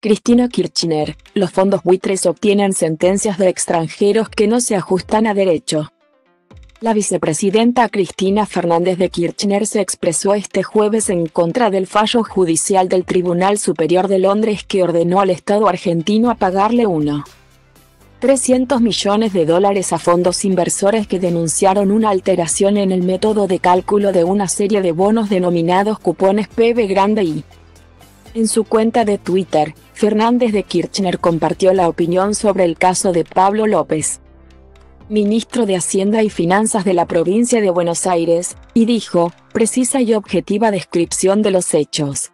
Cristina Kirchner, los fondos buitres obtienen sentencias de extranjeros que no se ajustan a derecho. La vicepresidenta Cristina Fernández de Kirchner se expresó este jueves en contra del fallo judicial del Tribunal Superior de Londres que ordenó al Estado argentino a pagarle $1.300 millones a fondos inversores que denunciaron una alteración en el método de cálculo de una serie de bonos denominados cupones PBI. En su cuenta de Twitter, Fernández de Kirchner compartió la opinión sobre el caso de Pablo López, ministro de Hacienda y Finanzas de la provincia de Buenos Aires, y dijo, precisa y objetiva descripción de los hechos,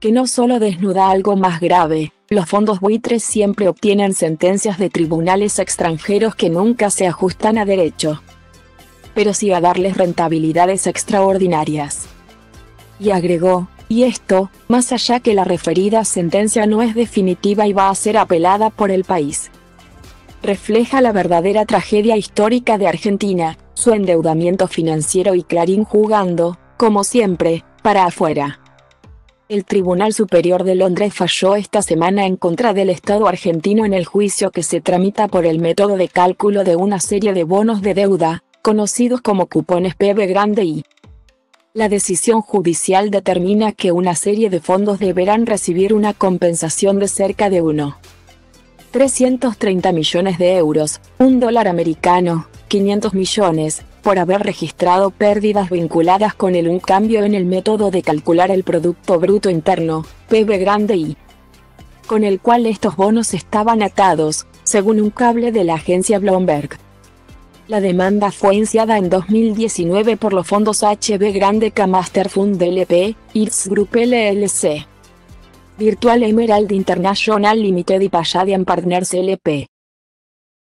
que no solo desnuda algo más grave, los fondos buitres siempre obtienen sentencias de tribunales extranjeros que nunca se ajustan a derecho, pero sí a darles rentabilidades extraordinarias. Y agregó, y esto, más allá que la referida sentencia no es definitiva y va a ser apelada por el país, refleja la verdadera tragedia histórica de Argentina, su endeudamiento financiero y Clarín jugando, como siempre, para afuera. El Tribunal Superior de Londres falló esta semana en contra del Estado argentino en el juicio que se tramita por el método de cálculo de una serie de bonos de deuda, conocidos como cupones PBI. La decisión judicial determina que una serie de fondos deberán recibir una compensación de cerca de $1.330 millones, $1 americano, 500 millones, por haber registrado pérdidas vinculadas con un cambio en el método de calcular el Producto Bruto Interno, PBI, con el cual estos bonos estaban atados, según un cable de la agencia Bloomberg. La demanda fue iniciada en 2019 por los fondos HB Grande Camaster Fund LP, Its Group LLC, Virtual Emerald International Limited y Palladian Partners LP.